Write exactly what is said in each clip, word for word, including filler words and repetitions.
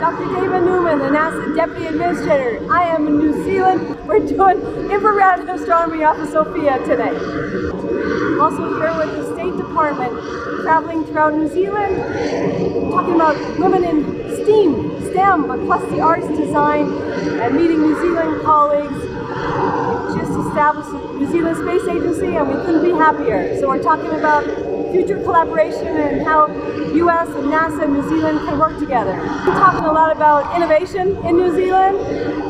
Doctor Dava Newman, the NASA Deputy Administrator. I am in New Zealand. We're doing infrared astronomy off of SOFIA today. Also here with the State Department, traveling throughout New Zealand, talking about women in STEAM, STEM, but plus the arts, design, and meeting New Zealand colleagues. Just established the New Zealand Space Agency, and we couldn't be happier. So we're talking about future collaboration and how U S and NASA and New Zealand can work together. We're talking a lot about innovation in New Zealand.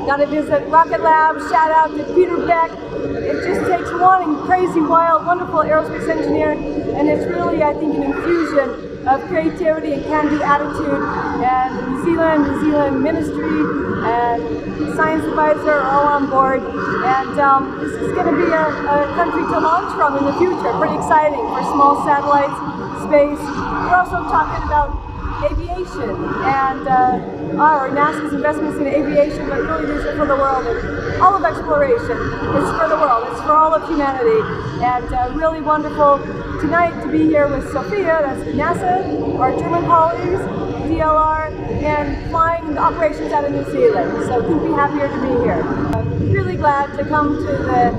Got to visit Rocket Lab, shout out to Peter Beck. It just takes one crazy, wild, wonderful aerospace engineer, and it's really, I think, an infusion of creativity and can-do attitude, and New Zealand, New Zealand Ministry, and Science Advisor are all on board. And um, this is going to be a, a country to launch from in the future. Pretty exciting for small satellites, space. We're also talking about aviation and uh, our NASA's investments in aviation, but really these are for the world. And all of exploration is for the world. It's for all of humanity. And uh, really wonderful tonight to be here with SOFIA, that's NASA, our German colleagues, D L R, and flying the operations out of New Zealand. So couldn't be happier to be here. I'm really glad to come to the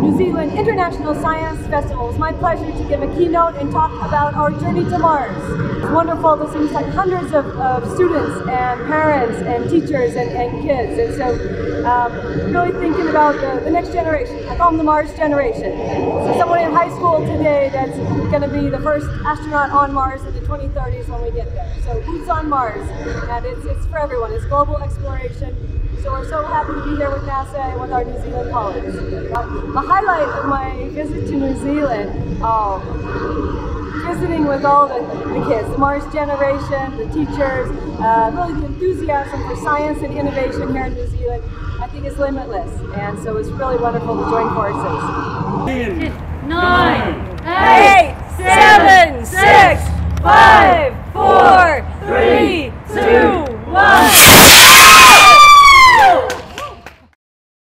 New Zealand International Science Festival. It's my pleasure to give a keynote and talk about our journey to Mars. It's wonderful to see like hundreds of, of students and parents and teachers and, and kids. And so um, really thinking about the, the next generation. I call them the Mars generation. So someone in high school today that's going to be the first astronaut on Mars in the twenty thirties when we get there. So boots on Mars. And it's, it's for everyone. It's global exploration. So we're so happy to be here with NASA and with our New Zealand colleagues. Um, the highlight of my visit to New Zealand, um, visiting with all the, the kids, the Mars generation, the teachers, uh, really the enthusiasm for science and innovation here in New Zealand, I think is limitless. And so it's really wonderful to join forces. ten, nine, eight, seven, six, five, four, three, two,